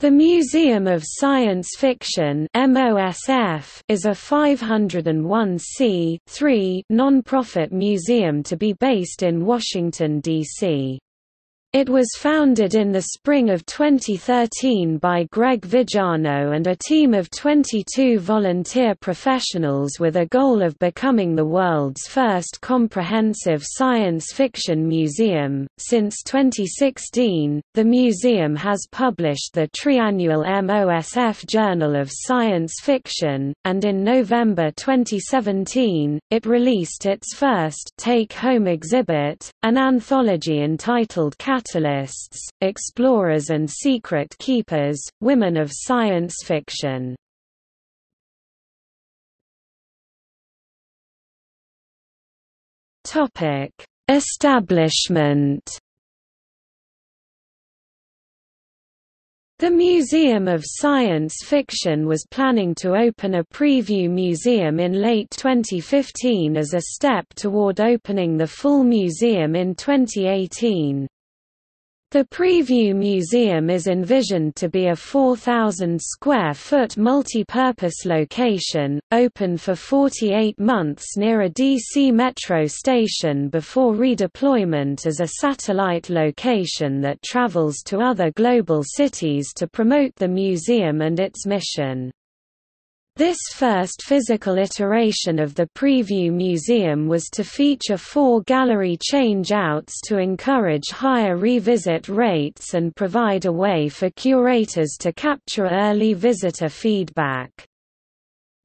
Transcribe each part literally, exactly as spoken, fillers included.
The Museum of Science Fiction (M O S F) is a five oh one c three non-profit museum to be based in Washington, D C It was founded in the spring of twenty thirteen by Greg Viggiano and a team of twenty-two volunteer professionals with a goal of becoming the world's first comprehensive science fiction museum. Since twenty sixteen, the museum has published the triannual M O S F Journal of Science Fiction, and in November twenty seventeen, it released its first take-home exhibit, an anthology entitled Catalysts, Explorers and Secret Keepers: Women of Science Fiction. Topic: Establishment. The Museum of Science Fiction was planning to open a preview museum in late twenty fifteen as a step toward opening the full museum in twenty eighteen. The Preview Museum is envisioned to be a four thousand square foot multi-purpose location, open for forty-eight months near a D C metro station before redeployment as a satellite location that travels to other global cities to promote the museum and its mission. This first physical iteration of the Preview Museum was to feature four gallery change-outs to encourage higher revisit rates and provide a way for curators to capture early visitor feedback.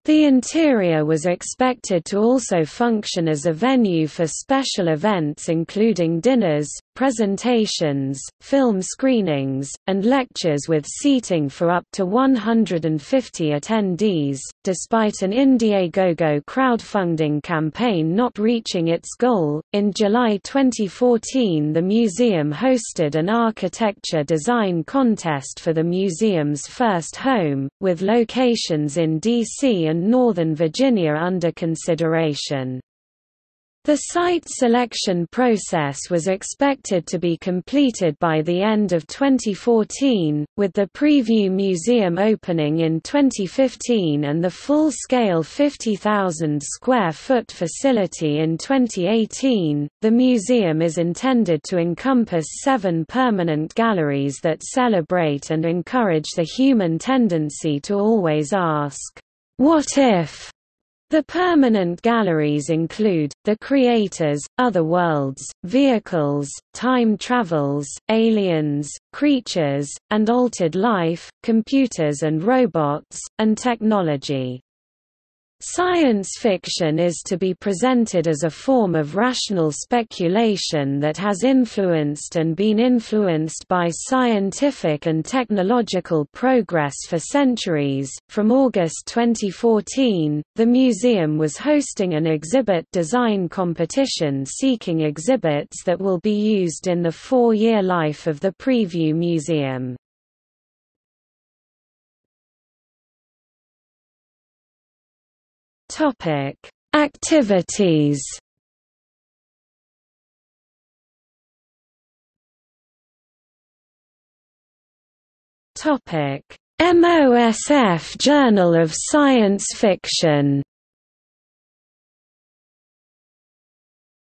The interior was expected to also function as a venue for special events including dinners, presentations, film screenings, and lectures with seating for up to one hundred fifty attendees, despite an Indiegogo crowdfunding campaign not reaching its goal. In July twenty fourteen, the museum hosted an architecture design contest for the museum's first home, with locations in D C and Northern Virginia under consideration. The site selection process was expected to be completed by the end of twenty fourteen, with the Preview Museum opening in twenty fifteen and the full-scale fifty thousand square foot facility in twenty eighteen. The museum is intended to encompass seven permanent galleries that celebrate and encourage the human tendency to always ask, "What if?" The permanent galleries include the creators, other worlds, vehicles, time travels, aliens, creatures, and altered life, computers and robots, and technology. Science fiction is to be presented as a form of rational speculation that has influenced and been influenced by scientific and technological progress for centuries. From August twenty fourteen, the museum was hosting an exhibit design competition seeking exhibits that will be used in the four-year life of the Preview Museum. Topic: Activities. Topic: M O S F Journal of Science Fiction.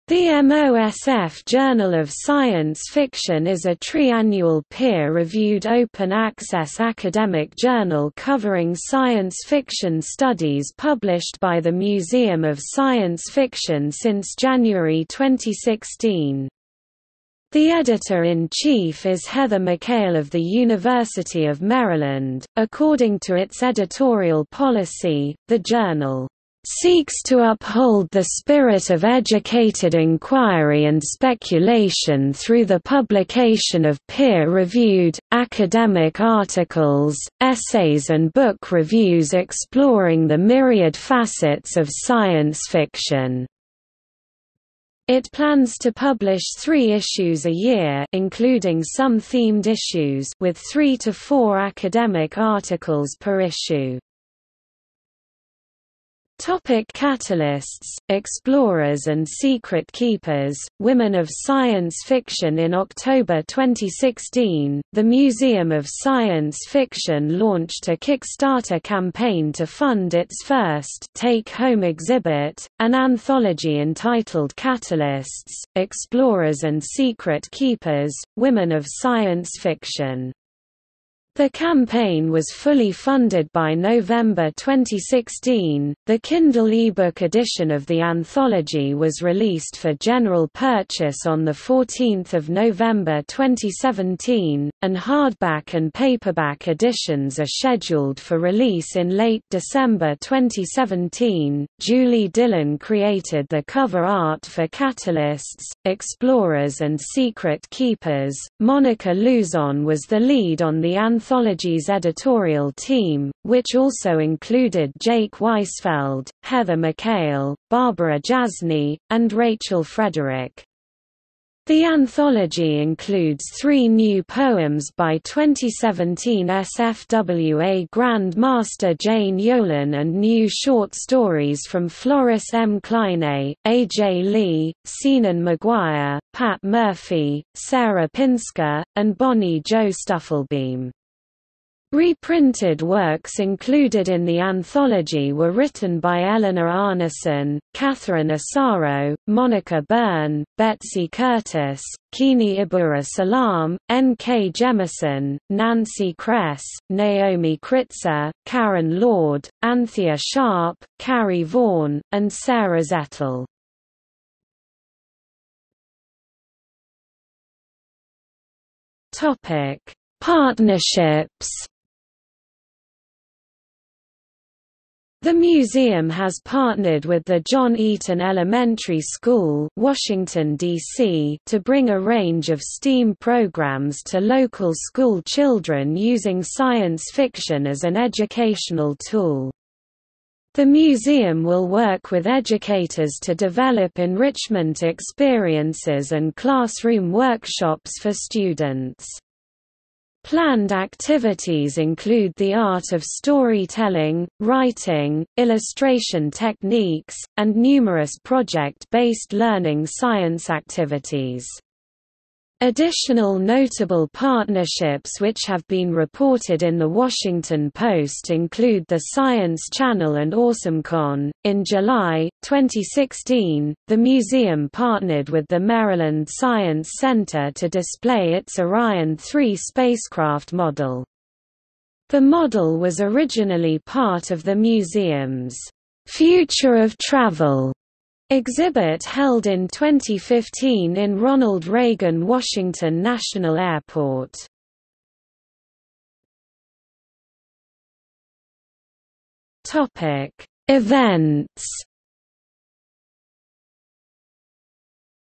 The M O S F Journal of Science Fiction is a triannual peer-reviewed open-access academic journal covering science fiction studies published by the Museum of Science Fiction since January twenty sixteen. The editor-in-chief is Heather McHale of the University of Maryland. According to its editorial policy, the journal seeks to uphold the spirit of educated inquiry and speculation through the publication of peer-reviewed, academic articles, essays and book reviews exploring the myriad facets of science fiction. It plans to publish three issues a year, including some themed issues, with three to four academic articles per issue. Catalysts, Explorers and Secret Keepers, Women of Science Fiction. In October twenty sixteen, the Museum of Science Fiction launched a Kickstarter campaign to fund its first take-home exhibit, an anthology entitled Catalysts, Explorers and Secret Keepers, Women of Science Fiction. The campaign was fully funded by November twenty sixteen. The Kindle eBook edition of the anthology was released for general purchase on the fourteenth of November twenty seventeen, and hardback and paperback editions are scheduled for release in late December twenty seventeen. Julie Dillon created the cover art for Catalysts, Explorers and Secret Keepers. Monica Luzon was the lead on the anthology. Anthology's editorial team, which also included Jake Weisfeld, Heather McHale, Barbara Jasney, and Rachel Frederick. The anthology includes three new poems by twenty seventeen S F W A Grand Master Jane Yolen and new short stories from Floris M. Kleine, A J Lee, Seanan Maguire, Pat Murphy, Sarah Pinsker, and Bonnie Jo Stufflebeam. Reprinted works included in the anthology were written by Eleanor Arnason, Catherine Asaro, Monica Byrne, Betsy Curtis, Kini Ibura Salam, N. K. Jemison, Nancy Kress, Naomi Kritzer, Karen Lord, Anthea Sharp, Carrie Vaughan, and Sarah Zettel. Partnerships. The museum has partnered with the John Eaton Elementary School, Washington, D C, to bring a range of STEAM programs to local school children using science fiction as an educational tool. The museum will work with educators to develop enrichment experiences and classroom workshops for students. Planned activities include the art of storytelling, writing, illustration techniques, and numerous project-based learning science activities. Additional notable partnerships which have been reported in the Washington Post include the Science Channel and AwesomeCon. In July twenty sixteen, the museum partnered with the Maryland Science Center to display its Orion three spacecraft model. The model was originally part of the museum's Future of Travel exhibit held in twenty fifteen in Ronald Reagan Washington National Airport. Topic: Events.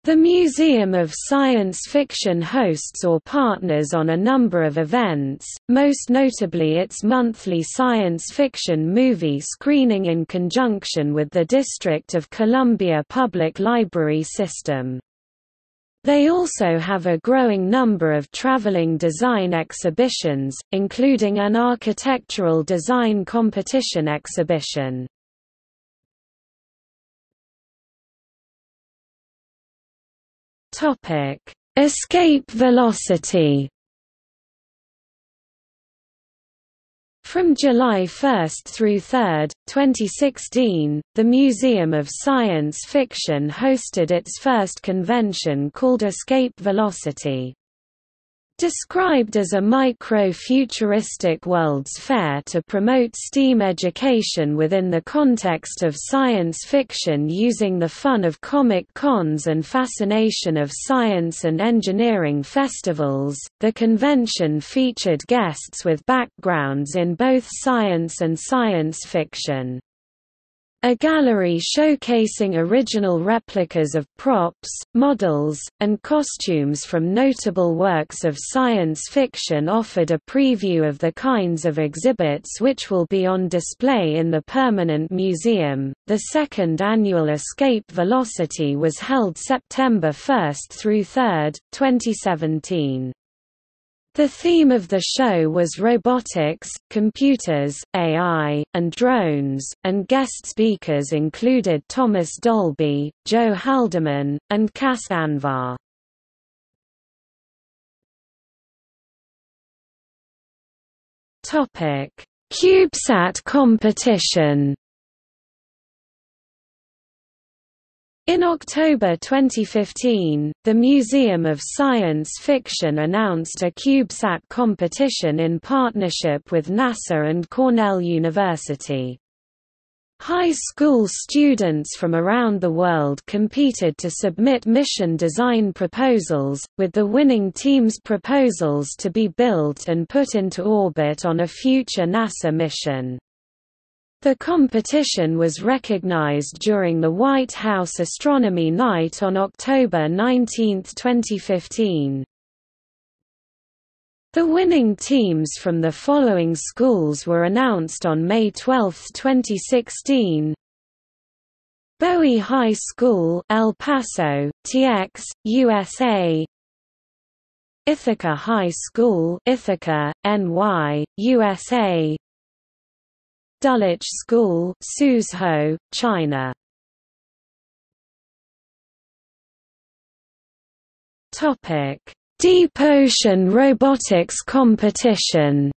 The Museum of Science Fiction hosts or partners on a number of events, most notably its monthly science fiction movie screening in conjunction with the District of Columbia Public Library System. They also have a growing number of traveling design exhibitions, including an architectural design competition exhibition. Topic: Escape Velocity. From July first through third, twenty sixteen, the Museum of Science Fiction hosted its first convention called Escape Velocity. Described as a micro-futuristic World's Fair to promote STEAM education within the context of science fiction using the fun of comic cons and fascination of science and engineering festivals, the convention featured guests with backgrounds in both science and science fiction. A gallery showcasing original replicas of props, models, and costumes from notable works of science fiction offered a preview of the kinds of exhibits which will be on display in the permanent museum. The second annual Escape Velocity was held September first through third, twenty seventeen. The theme of the show was robotics, computers, A I, and drones, and guest speakers included Thomas Dolby, Joe Haldeman, and Cass Anvar. Topic: CubeSat Competition. In October twenty fifteen, the Museum of Science Fiction announced a CubeSat competition in partnership with NASA and Cornell University. High school students from around the world competed to submit mission design proposals, with the winning team's proposals to be built and put into orbit on a future NASA mission. The competition was recognized during the White House Astronomy Night on October nineteenth twenty fifteen. The winning teams from the following schools were announced on May twelfth twenty sixteen. Bowie High School, El Paso, T X, U S A. Ithaca High School, Ithaca, N Y, U S A. Dulwich School, Suzhou, China. Topic: Deep Ocean Robotics Competition.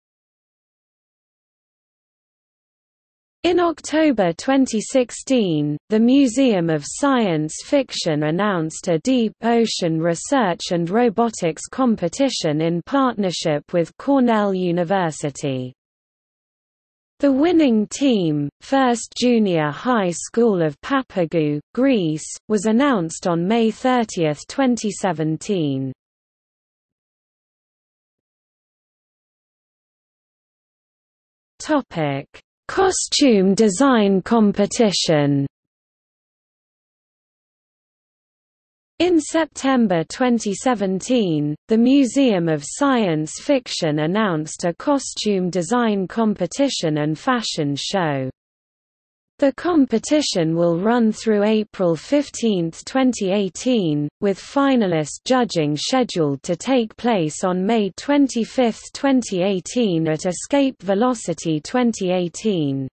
In October twenty sixteen, the Museum of Science Fiction announced a Deep Ocean Research and Robotics Competition in partnership with Cornell University. The winning team, First Junior High School of Papagou, Greece, was announced on May thirtieth twenty seventeen. Topic: Costume Design Competition. In September twenty seventeen, the Museum of Science Fiction announced a costume design competition and fashion show. The competition will run through April fifteenth twenty eighteen, with finalist judging scheduled to take place on May twenty-fifth twenty eighteen at Escape Velocity twenty eighteen.